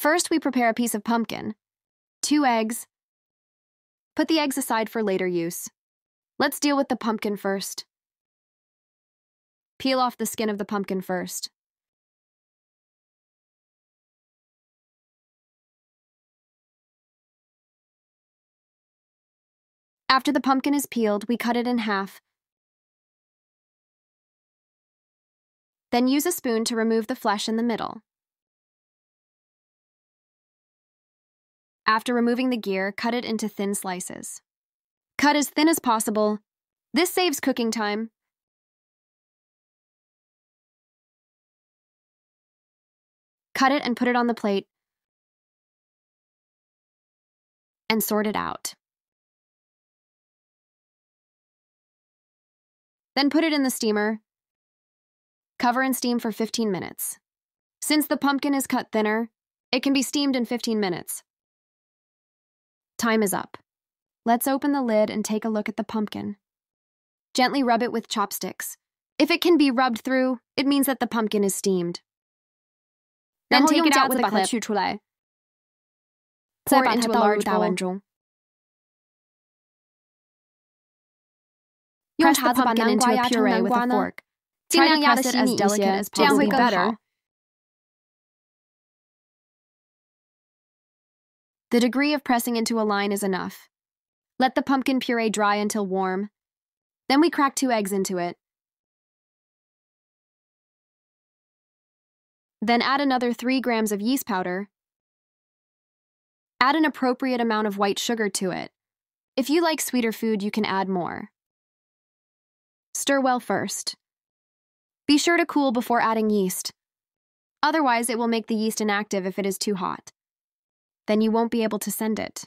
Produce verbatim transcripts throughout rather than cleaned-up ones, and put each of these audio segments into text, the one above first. First, we prepare a piece of pumpkin, two eggs. Put the eggs aside for later use. Let's deal with the pumpkin first. Peel off the skin of the pumpkin first. After the pumpkin is peeled, we cut it in half. Then use a spoon to remove the flesh in the middle. After removing the gear, cut it into thin slices. Cut as thin as possible. This saves cooking time. Cut it and put it on the plate and sort it out. Then put it in the steamer. Cover and steam for fifteen minutes. Since the pumpkin is cut thinner, it can be steamed in fifteen minutes. Time is up. Let's open the lid and take a look at the pumpkin. Gently rub it with chopsticks. If it can be rubbed through, it means that the pumpkin is steamed. Then take it out with a clip. Pour it into a large bowl. Press the pumpkin into a puree with a fork. Try to press it as delicate as possible. Better. The degree of pressing into a line is enough. Let the pumpkin puree dry until warm. Then we crack two eggs into it. Then add another three grams of yeast powder. Add an appropriate amount of white sugar to it. If you like sweeter food, you can add more. Stir well first. Be sure to cool before adding yeast. Otherwise, it will make the yeast inactive if it is too hot. Then you won't be able to send it.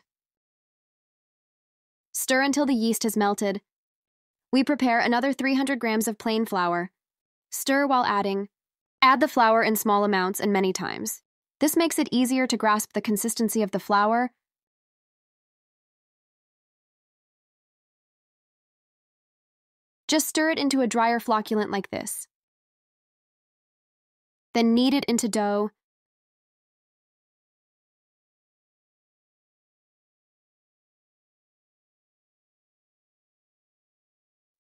Stir until the yeast has melted. We prepare another three hundred grams of plain flour. Stir while adding. Add the flour in small amounts and many times. This makes it easier to grasp the consistency of the flour. Just stir it into a drier flocculent like this. Then knead it into dough.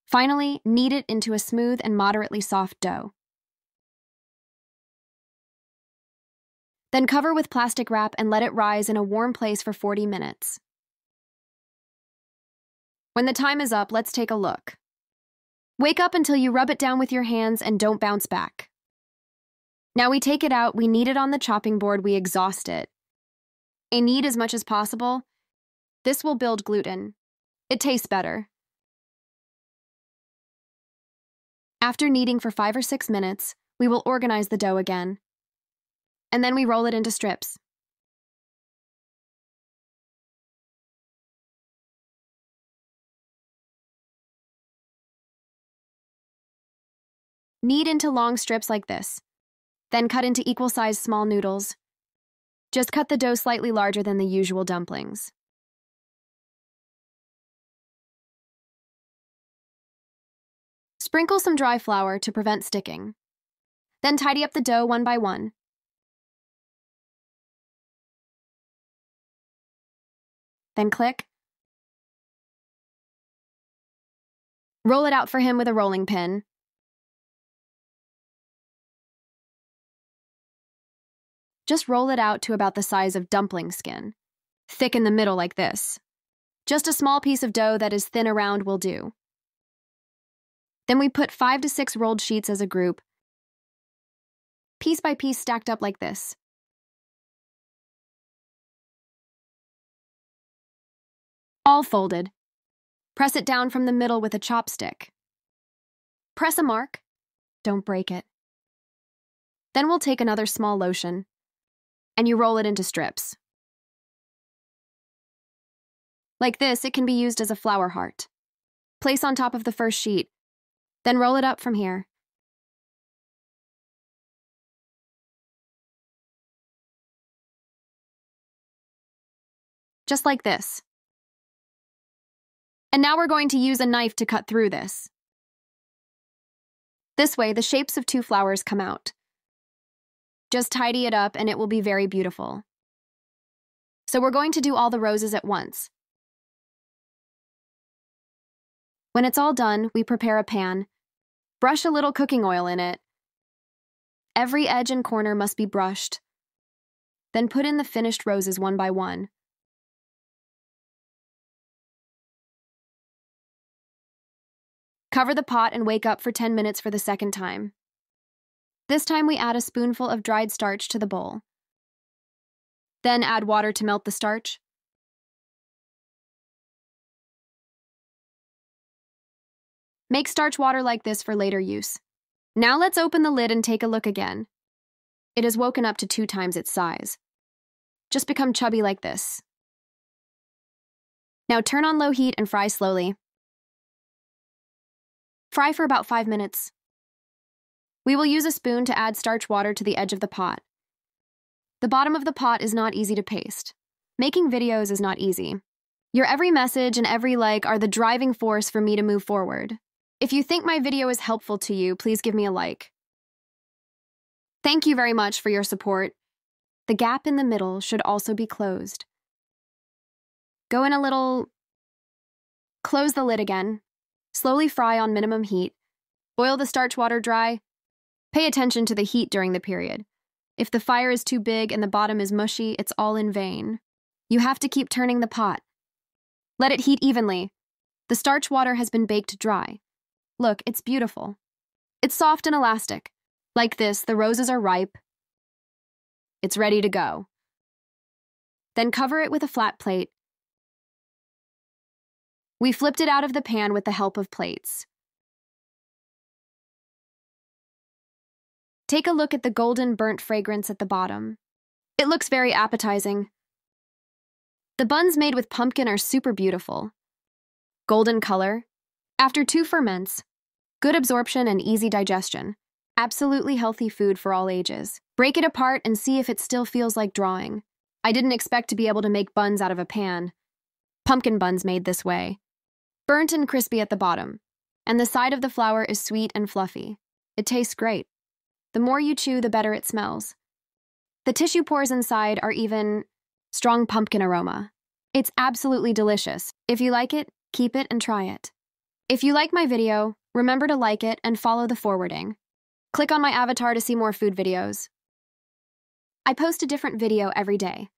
Finally, knead it into a smooth and moderately soft dough. Then cover with plastic wrap and let it rise in a warm place for forty minutes. When the time is up, let's take a look. Wake up until you rub it down with your hands and don't bounce back. Now we take it out, we knead it on the chopping board, we exhaust it. And knead as much as possible. This will build gluten. It tastes better. After kneading for five or six minutes, we will organize the dough again. And then we roll it into strips. Knead into long strips like this, then cut into equal-sized small noodles. Just cut the dough slightly larger than the usual dumplings. Sprinkle some dry flour to prevent sticking. Then tidy up the dough one by one. Then click. Roll it out for him with a rolling pin. Just roll it out to about the size of dumpling skin, thick in the middle like this. Just a small piece of dough that is thin around will do. Then we put five to six rolled sheets as a group, piece by piece stacked up like this. All folded. Press it down from the middle with a chopstick. Press a mark. Don't break it. Then we'll take another small lotion. And you roll it into strips. Like this, it can be used as a flower heart. Place on top of the first sheet, then roll it up from here. Just like this. And now we're going to use a knife to cut through this. This way, the shapes of two flowers come out. Just tidy it up and it will be very beautiful. so we're going to do all the roses at once. When it's all done, we prepare a pan. Brush a little cooking oil in it. Every edge and corner must be brushed. Then put in the finished roses one by one. Cover the pot and wake up for ten minutes for the second time. This time we add a spoonful of dried starch to the bowl. Then add water to melt the starch. Make starch water like this for later use. Now let's open the lid and take a look again. It has woken up to two times its size. Just become chubby like this. Now turn on low heat and fry slowly. Fry for about five minutes. We will use a spoon to add starch water to the edge of the pot. The bottom of the pot is not easy to paste. Making videos is not easy. Your every message and every like are the driving force for me to move forward. If you think my video is helpful to you, please give me a like. Thank you very much for your support. The gap in the middle should also be closed. Go in a little. Close the lid again. Slowly fry on minimum heat. Boil the starch water dry. Pay attention to the heat during the period. If the fire is too big and the bottom is mushy, it's all in vain. You have to keep turning the pot. Let it heat evenly. The starch water has been baked dry. Look, it's beautiful. It's soft and elastic. Like this, the roses are ripe. It's ready to go. Then cover it with a flat plate. We flipped it out of the pan with the help of plates. Take a look at the golden burnt fragrance at the bottom. It looks very appetizing. The buns made with pumpkin are super beautiful. Golden color. After two ferments, good absorption and easy digestion. Absolutely healthy food for all ages. Break it apart and see if it still feels like drawing. I didn't expect to be able to make buns out of a pan. Pumpkin buns made this way. Burnt and crispy at the bottom, and the side of the flour is sweet and fluffy. It tastes great. The more you chew, the better it smells. The tissue pores inside are even strong pumpkin aroma. It's absolutely delicious. If you like it, keep it and try it. If you like my video, remember to like it and follow the forwarding. Click on my avatar to see more food videos. I post a different video every day.